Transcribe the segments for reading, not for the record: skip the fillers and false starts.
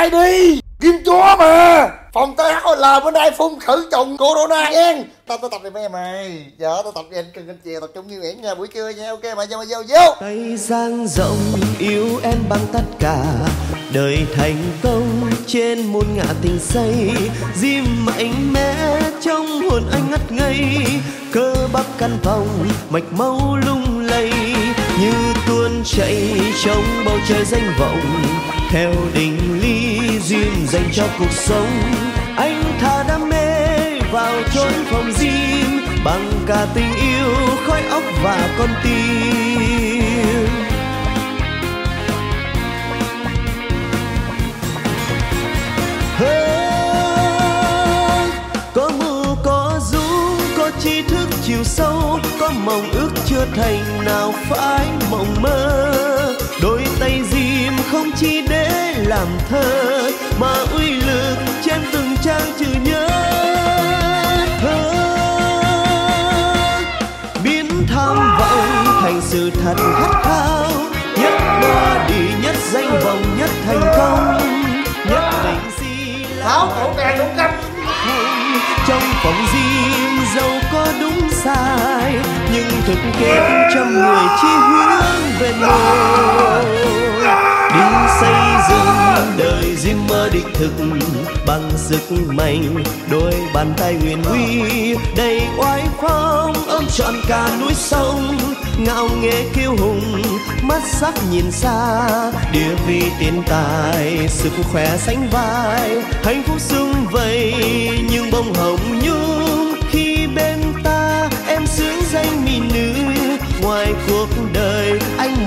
tay đi, ghim chúa mà. Phòng THOL bên đây phun khử trùng corona nha. Tao tập đi mấy em ơi. Dạ tao tập đi anh chiều, tập trung như Nguyễn nha, buổi trưa nha. Ok mà vô vô. Tây Giang rộng yêu em bằng tất cả, đời thành công trên muôn ngã tình say. Diêm mạnh mẽ trong hồn anh ngất ngây, cơ bắp căn vòng mạch máu lung lay, như tuôn chảy trong bầu trời danh vọng, theo định lý duyên dành cho cuộc sống. Anh thả đam mê vào chốn phòng gym bằng cả tình yêu, khói óc và con tim. Có mưu có dũng, có tri thức chiều sâu, có mộng ước chưa thành nào phải mộng mơ. Đôi tay gym không chỉ để làm thơ, mà uy lực trên từng trang chữ nhớ. Biến tham vọng thành sự thật khát khao, nhất đo đi nhất danh vọng nhất thành công, nhất thành si lão cổ càng đúng cấp. Trong phòng gym dẫu có đúng sai, nhưng thực kém trăm người chỉ hướng về một. Đi xây dựng đời gym mơ đích thực bằng sức mạnh đôi bàn tay huyền uy, đầy oai phong ôm trọn cả núi sông, ngạo nghễ kiêu hùng mắt sắc nhìn xa, địa vị tiền tài sức khỏe sánh vai, hạnh phúc sum vầy nhưng bông hồng nhung. Khi bên ta em xứng danh mỹ nữ, ngoài cuộc đời anh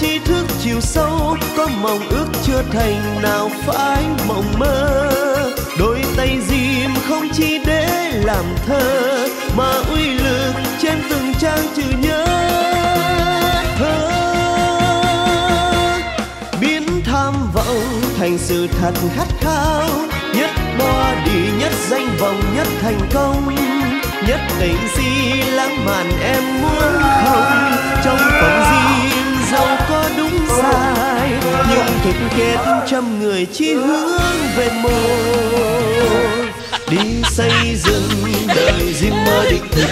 Tri thức chiều sâu, có mộng ước chưa thành nào phải mộng mơ. Đôi tay gym không chỉ để làm thơ, mà uy lực trên từng trang chữ nhớ. Biến tham vọng thành sự thật khát khao, nhất đo đi nhất danh vọng nhất thành công, nhất tình si lãng mạn em muốn không. Trong phòng gym dẫu có đúng sai, nhưng thực kết trăm người chỉ hướng về một. Đi xây dựng đời gym mơ đích thực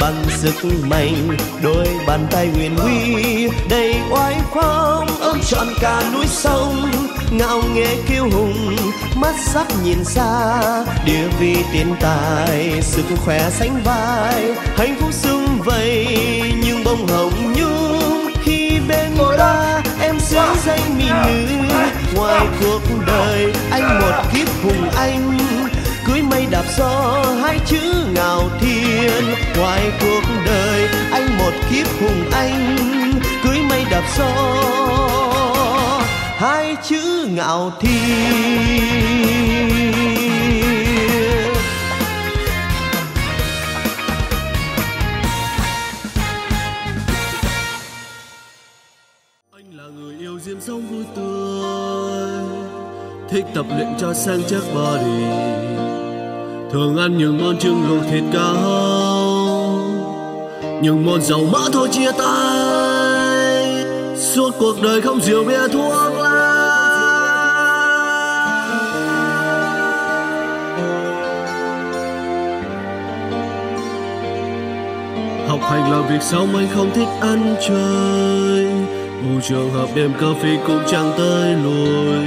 bằng sức mạnh đôi bàn tay huyền uy, đầy oai phong ôm trọn cả núi sông, ngạo nghễ kiêu hùng mắt sắc nhìn xa, địa vị tiền tài sức khỏe sánh vai, hạnh phúc sum vầy nhưng bông hồng nhung. Khi bên ta em xứng danh mỹ nữ, ngoài cuộc đời anh một kiếp hùng anh, cưới mây đạp gió hai chữ ngạo thiên. Ngoài cuộc đời anh một kiếp hùng anh, cưới mây đạp gió hai chữ ngạo thiên. Diêm sống vui tươi, thích tập luyện cho sang chắc body, thường ăn những món trứng luộc thịt cá, những món dầu mỡ thôi chia tay, suốt cuộc đời không rượu bia thuốc lá. Học hành là việc sống, anh không thích ăn chơi, mù trường hợp đêm cà phê cũng chẳng tới lùi.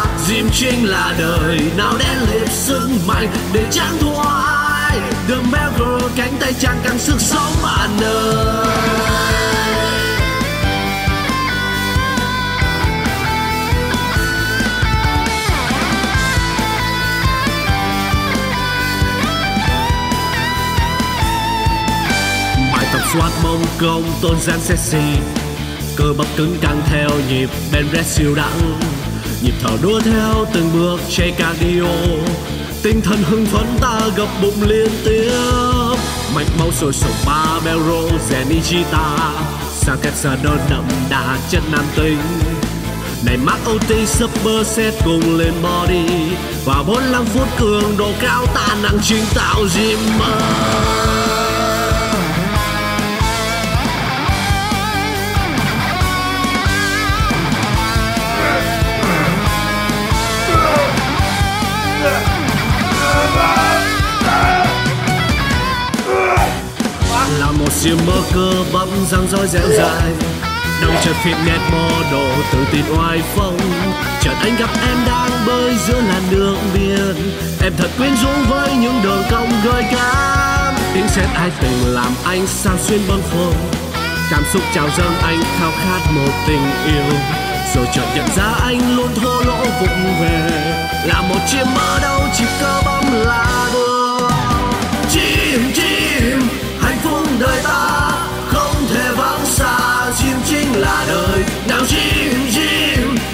Gym chính là đời nào đen liệt sức mạnh để chẳng thua ai. Đường Belgro cánh tay chàng càng sức sống mà nơi. Xoát mông công tôn dáng sexy, cơ bắp cứng căng theo nhịp bên press siêu đẳng, nhịp thở đua theo từng bước chạy cardio, tinh thần hưng phấn ta gập bụng liên tiếp, mạch máu sôi sục Belgro rèn Nijita, sang cách xa đơn đậm đà chất nam tính, này mắc OT super set cùng lên body và 45 phút cường độ cao ta năng chính tạo gym ơi. Một gymmer cơ bắp răng rối dẻo dài, đồng chợt fitness model tự tin oai phong. Chợt anh gặp em đang bơi giữa làn nước biển, em thật quyến rũ với những đường cong gợi cảm. Tiếng sét ái tình làm anh sao xuyên bâng khuâng, cảm xúc trào dâng anh khao khát một tình yêu. Rồi chợt nhận ra anh luôn thô lỗ vụng về, là một gymmer đâu chỉ cơ bắp là được. Gym đời ta không thể vắng xa, gym chính là đời. Nào gym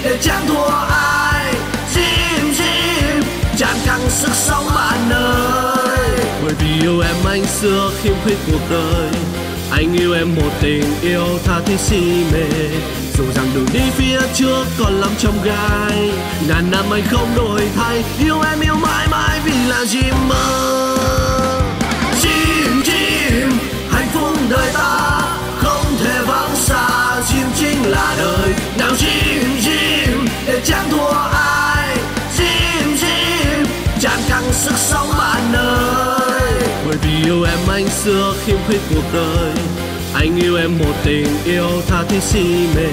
để chẳng thua ai. Gym chẳng căng sức sống bạn ơi. Bởi vì yêu em anh xưa khiêm khuyết cuộc đời, anh yêu em một tình yêu tha thiết si mê. Dù rằng đường đi phía trước còn lắm chông gai, ngàn năm anh không đổi thay, yêu em yêu mãi mãi vì là gymmer. Đời ta không thể vắng xa, gym chính là đời. Nào gym để chẳng thua ai. Gym chẳng căng sức sống bạn ơi. Bởi vì yêu em anh xưa khiêm khuyết cuộc đời, anh yêu em một tình yêu tha thiết si mê.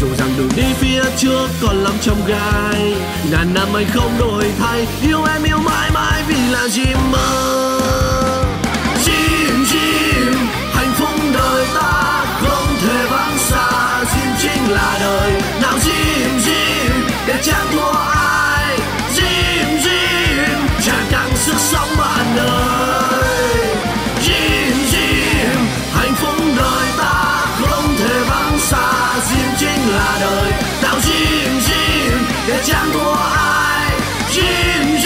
Dù rằng đường đi phía trước còn lắm chông gai, ngàn năm anh không đổi thay, yêu em yêu mãi mãi vì là gymmer. Gym đời ta không thể vắng xa, gym chính là đời. Nào gym để chẳng thua ai. Gym chẳng căng sức sống bạn ơi. Gym hạnh phúc đời ta không thể vắng xa, gym chính là đời. Nào gym để chẳng thua ai. Gym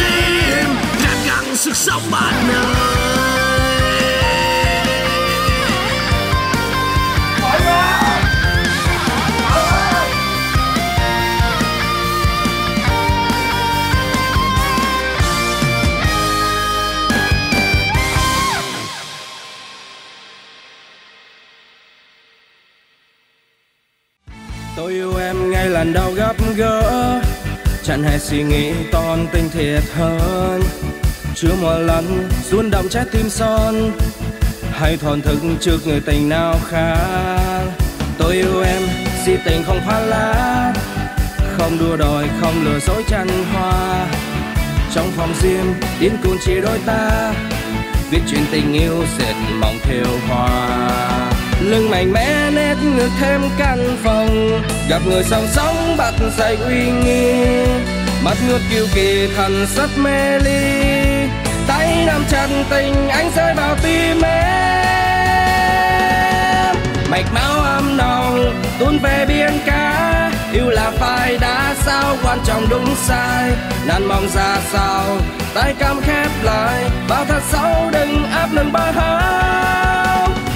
chẳng căng sức sống bạn ơi. Tôi yêu em ngay lần đầu gặp gỡ, chẳng hề suy nghĩ toàn tình thiệt hơn. Chưa một lần rung động trái tim son, hay thổn thức trước người tình nào khác. Tôi yêu em si tình không pha lá, không đua đòi, không lừa dối chăn hoa. Trong phòng gym điên cuồng chỉ đôi ta, viết chuyện tình yêu dệt mộng theo hoa. Lưng mạnh mẽ nét ngược thêm căn phòng, gặp người song sóng bắt dậy uy nghi. Mắt ngược kiêu kỳ thần sắc mê ly, tay nắm chặt tình anh rơi vào tim em. Mạch máu âm nồng tuôn về biển cả, yêu là phải đã sao quan trọng đúng sai. Nàn mong ra sao tay cam khép lại, bao thật xấu đừng áp nâng bao hông.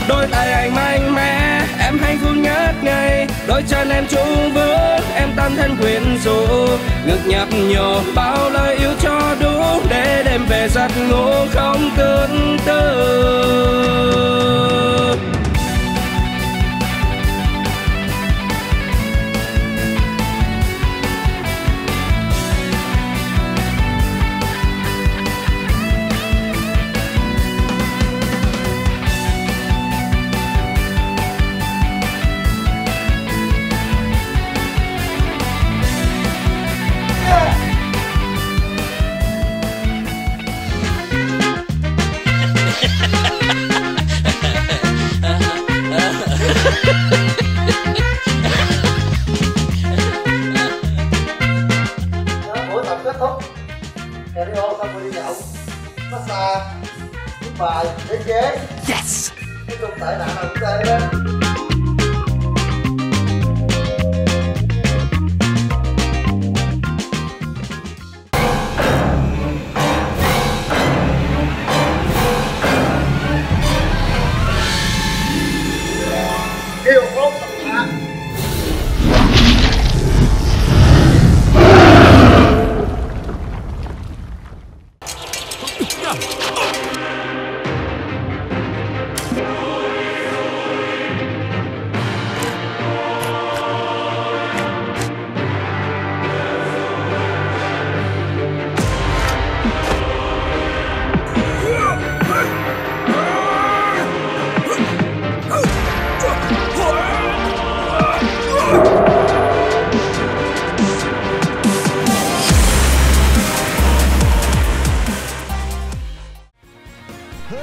Đôi tay anh mạnh mẽ, em hạnh phúc nhất ngày. Đôi chân em chung bước, em tan thân quyến rũ. Ngực nhấp nhổ bao lời yêu cho đủ, để đêm về giấc ngủ không tương tư. Buổi tập kết thúc, cardio xong rồi đi nhậu, massage, giúp bài, đế chế. Yes. Nói chung tệ nạn nào cũng chơi đó.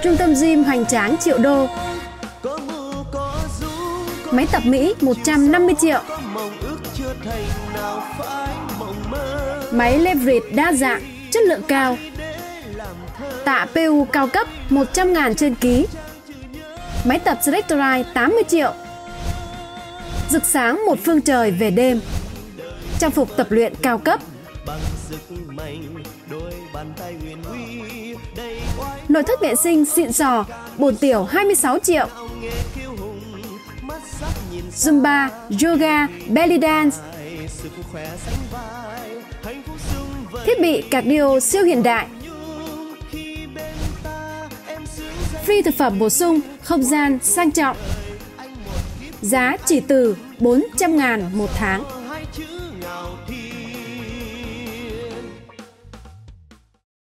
Trung tâm gym hoành tráng triệu đô, máy tập Mỹ 150 triệu, máy leverage đa dạng, chất lượng cao, tạ PU cao cấp 100.000 trên ký, máy tập Selectorite 80 triệu, rực sáng một phương trời về đêm, trang phục tập luyện cao cấp, nội thất vệ sinh xịn sò, bồn tiểu 26 triệu. Zumba, yoga, belly dance. Thiết bị cardio siêu hiện đại. Free thực phẩm bổ sung, không gian sang trọng. Giá chỉ từ 400.000 một tháng.